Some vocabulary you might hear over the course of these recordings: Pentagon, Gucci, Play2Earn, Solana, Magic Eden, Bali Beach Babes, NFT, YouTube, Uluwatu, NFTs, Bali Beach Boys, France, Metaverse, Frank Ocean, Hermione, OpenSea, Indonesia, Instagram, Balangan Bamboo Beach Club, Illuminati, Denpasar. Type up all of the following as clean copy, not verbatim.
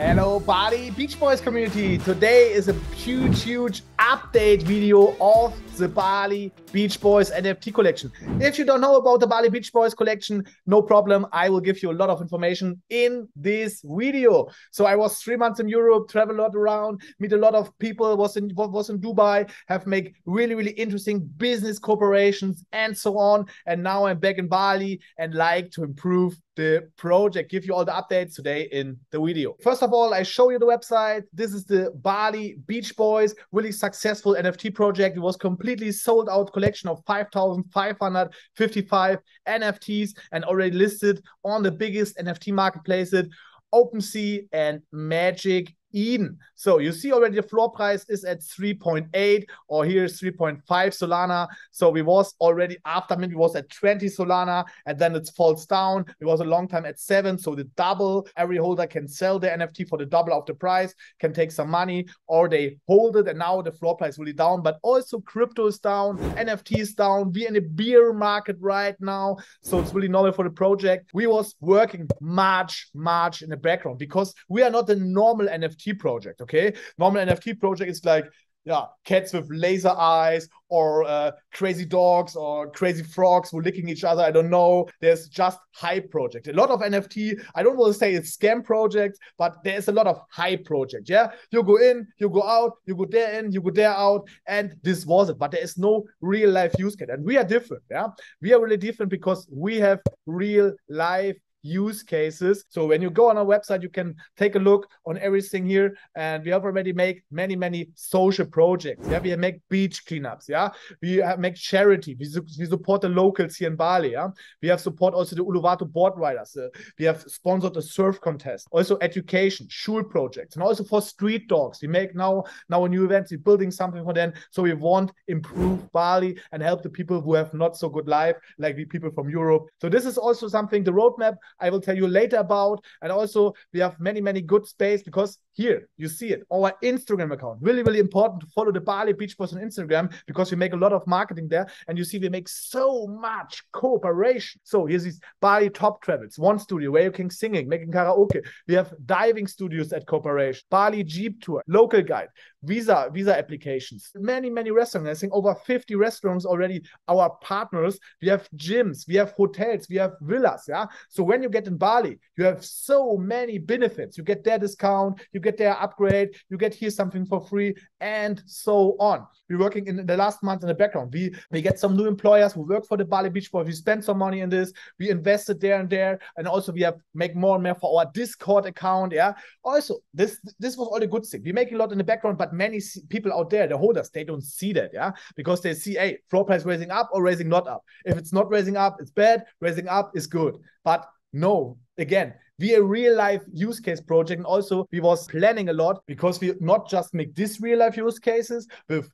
Hello Bali Beach Boys community. Today is a huge update video of the Bali Beach Boys NFT collection. If you don't know about the Bali Beach Boys collection, no problem. I will give you a lot of information in this video. So I was 3 months in Europe, traveled a lot around, meet a lot of people, was in Dubai, have made really interesting business cooperations and so on. And now I'm back in Bali and like to improve the project, give you all the updates today in the video. First of all, I show you the website. This is the Bali Beach Boys, really successful NFT project. It was completely sold out collection of 5,555 NFTs and already listed on the biggest NFT marketplaces, OpenSea and Magic Eden. So you see already the floor price is at 3.8 or here is 3.5 Solana. So we was already after maybe was at 20 Solana and then it falls down. It was a long time at 7. So the double, every holder can sell the NFT for the double of the price, can take some money or they hold it and now the floor price really down. But also crypto is down, NFT is down. We're in a bear market right now. So it's really normal for the project. We was working much in the background because we are not the normal NFT project, okay? Normal NFT project is like, yeah, cats with laser eyes or crazy dogs or crazy frogs who licking each other. I don't know. There's just hype project. A lot of NFT. I don't want to say it's scam project, but there's a lot of hype project. Yeah, you go in, you go out, you go there in, you go there out, and this was it. But there is no real life use case, and we are different. Yeah, we are really different because we have real life use cases. So when you go on our website, you can take a look on everything here. And we have already made many social projects. Yeah, we make beach cleanups. Yeah, we have make charity. We support the locals here in Bali. Yeah, we have support also the Uluwatu board riders. We have sponsored a surf contest. Also education, school projects, and also for street dogs. We make now a new event. We're building something for them. So we want improve Bali and help the people who have not so good life, like the people from Europe. So this is also something. The roadmap. I will tell you later about, and also we have many good space because here you see it, our Instagram account, really important to follow the Bali Beach Boys on Instagram because we make a lot of marketing there, and you see we make so much cooperation. So here's these Bali Top Travels, one studio where you can singing, making karaoke. We have diving studios at cooperation, Bali Jeep Tour, local guide, visa applications, many restaurants. I think over 50 restaurants already our partners. We have gyms, we have hotels, we have villas. Yeah, so when you get in Bali, you have so many benefits. You get their discount, you get their upgrade, you get here something for free, and so on. We're working in the last month in the background. We get some new employers who work for the Bali Beach Boys. We spend some money in this. We invested there and there, and also we have make more and more for our Discord account. Yeah. Also, this was all the good thing. We make a lot in the background, but many people out there, the holders, they don't see that, yeah, because they see, hey, floor price raising up or raising not up. If it's not raising up, it's bad. Raising up is good, but no, again, we are a real-life use case project, and also we was planning a lot because we not just make these real-life use cases with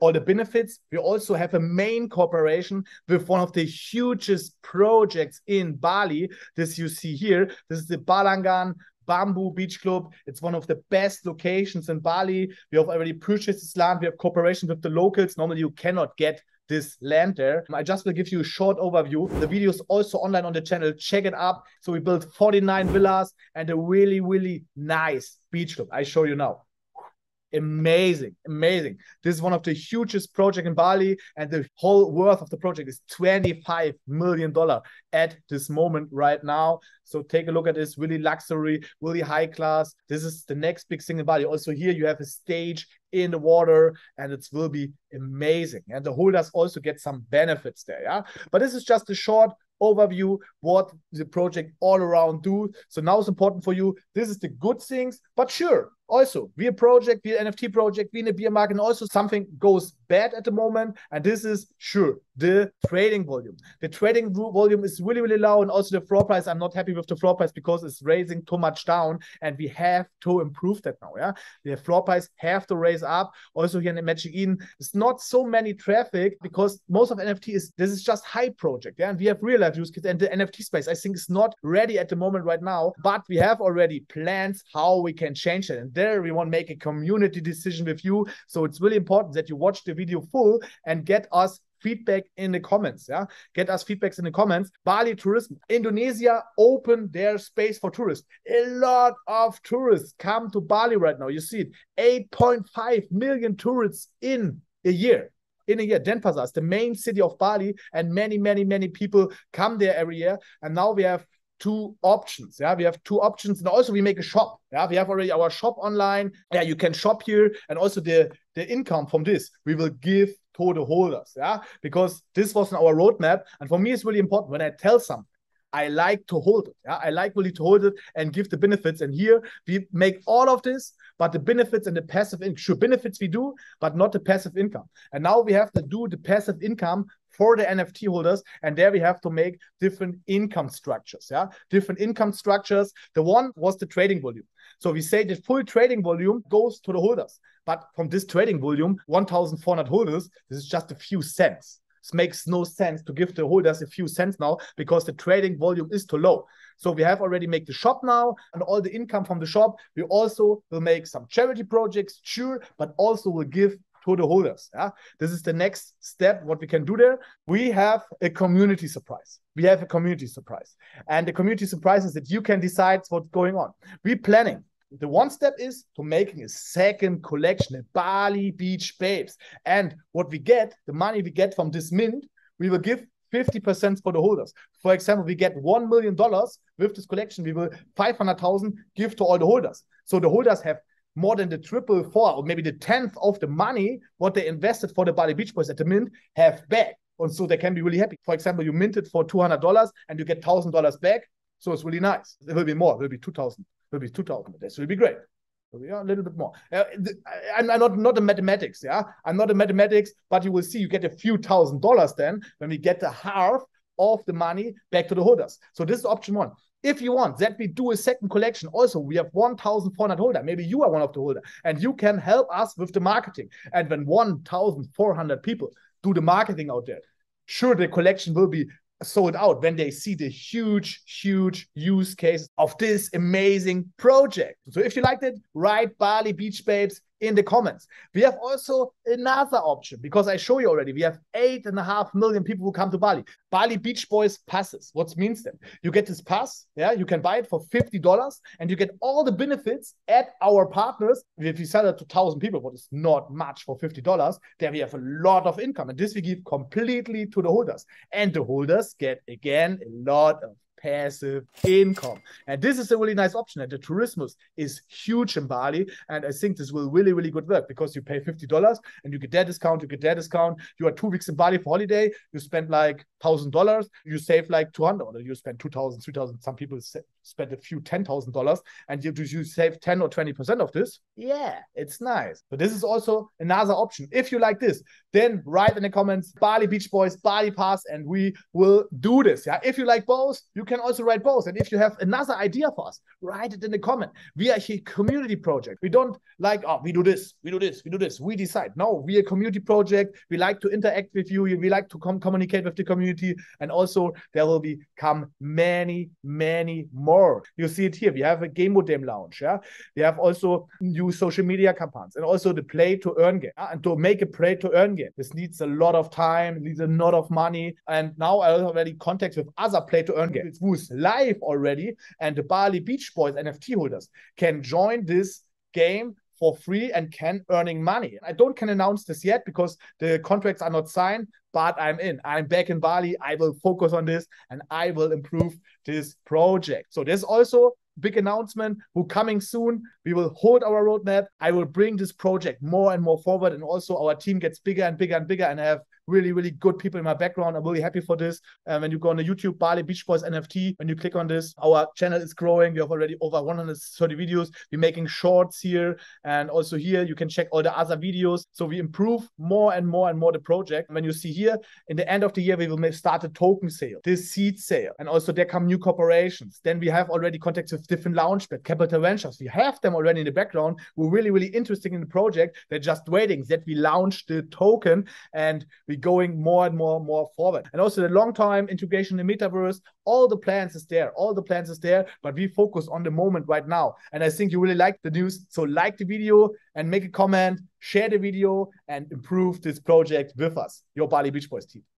all the benefits. We also have a main cooperation with one of the hugest projects in Bali. This you see here. This is the Balangan Bamboo Beach Club. It's one of the best locations in Bali. We have already purchased this land. We have cooperation with the locals. Normally, you cannot get this land there. I just will give you a short overview. The video is also online on the channel. Check it up. So we built 49 villas and a really nice beach club. I show you now. Amazing. This is one of the hugest projects in Bali, and the whole worth of the project is $25 million at this moment right now. So take a look at this, really luxury, really high class. This is the next big thing in Bali. Also here you have a stage in the water, and it will be amazing. And the holders also get some benefits there, yeah? But this is just a short overview what the project all around do. So now it's important for you. This is the good things, but sure, also we're a project, we're an NFT project, we're in a beer market, and also something goes bad at the moment, and this is sure the trading volume. The trading volume is really low, and also the floor price. I'm not happy with the floor price because it's raising too much down, and we have to improve that now. Yeah, the floor price have to raise up. Also here in the Magic Eden, it's not so many traffic because most of NFT is this is just hype project. Yeah, and we have real life use case, and the NFT space I think is not ready at the moment right now, but we have already plans how we can change it. And there we want to make a community decision with you. So it's really important that you watch the video full and get us feedback in the comments. Yeah, get us feedbacks in the comments. Bali tourism. Indonesia opened their space for tourists. A lot of tourists come to Bali right now. You see it, 8.5 million tourists in a year. Denpasar is the main city of Bali, and many, many, many people come there every year. And now we have two options. Yeah, we have two options, and also we make a shop. Yeah, we have already our shop online. Yeah, you can shop here, and also the income from this we will give to the holders. Yeah, because this was in our roadmap, and for me it's really important when I tell something. I like to hold it. Yeah? I like really to hold it and give the benefits. And here we make all of this, but the benefits and the passive income. Sure, benefits we do, but not the passive income. And now we have to do the passive income for the NFT holders. And there we have to make different income structures. Yeah, different income structures. The one was the trading volume. So we say the full trading volume goes to the holders. But from this trading volume, 1,400 holders, this is just a few cents. It makes no sense to give the holders a few cents now because the trading volume is too low. So we have already made the shop now, and all the income from the shop, we also will make some charity projects, sure, but also will give to the holders. Yeah? This is the next step, what we can do there. We have a community surprise. And the community surprise is that you can decide what's going on. We're planning. The one step is to making a second collection at Bali Beach Babes. And what we get, the money we get from this mint, we will give 50% for the holders. For example, we get $1 million with this collection. We will 500,000 give to all the holders. So the holders have more than the triple four, or maybe the 10th of the money, what they invested for the Bali Beach Boys at the mint, have back. And so they can be really happy. For example, you minted for $200 and you get $1,000 back. So it's really nice. It will be more, it will be 2,000. Will be 2,000. This will be great. Yeah, a little bit more. I'm not a mathematics, but you will see you get a few $1,000 then when we get the half of the money back to the holders. So this is option one. If you want that we do a second collection, also we have 1,400 holders. Maybe you are one of the holders, and you can help us with the marketing. And when 1,400 people do the marketing out there, sure, the collection will be sold out when they see the huge, huge use case of this amazing project. So if you liked it, write Bali Beach Babes in the comments. We have also another option, because I show you already, we have 8.5 million people who come to Bali. Bali Beach Boys passes. What means that? You get this pass, yeah, you can buy it for $50, and you get all the benefits at our partners. If you sell it to 1,000 people, what is not much for $50, there we have a lot of income. And this we give completely to the holders. And the holders get, again, a lot of passive income. And this is a really nice option. And the tourismus is huge in Bali. And I think this will really, really good work, because you pay $50 and you get that discount, you get that discount. You are 2 weeks in Bali for holiday. You spend like $1,000. You save like $200, or you spend $2,000, $3,000. Some people spend a few $10,000, and you save 10 or 20% of this. Yeah, it's nice. But this is also another option. If you like this, then write in the comments, Bali Beach Boys, Bali Pass, and we will do this. Yeah. If you like both, you can also write both. And if you have another idea for us, write it in the comment. We are a community project. We don't like, oh, we do this, we do this, we do this. We decide. No, we are a community project. We like to interact with you. We like to communicate with the community. And also there will become many, many more. You see it here. We have a game modem lounge. Yeah? We have also new social media campaigns, and also the play to earn game. Yeah? And to make a play to earn game, this needs a lot of time, needs a lot of money. And now I already contact with other play to earn games. Who's live already, and the Bali Beach Boys NFT holders can join this game for free and can earning money. I can announce this yet because the contracts are not signed, but I'm back in Bali. I will focus on this and I will improve this project. So there's also big announcement who coming soon. We will hold our roadmap. I will bring this project more and more forward, and also our team gets bigger and bigger and bigger, and I have really, really good people in my background. I'm really happy for this. When you go on the YouTube, Bali Beach Boys NFT, when you click on this, our channel is growing. We have already over 130 videos. We're making shorts here. And also here, you can check all the other videos. So we improve more and more and more the project. And when you see here, in the end of the year, we will start a token sale, this seed sale. And also there come new corporations. Then we have already contacts with different launchpad, capital ventures. We have them already in the background. We're really, really interested in the project. They're just waiting that we launch the token, and we going more and more forward. And also the long time integration in the metaverse, all the plans is there, but we focus on the moment right now. And I think you really like the news. So like the video and make a comment, share the video and improve this project with us, your Bali Beach Boys team.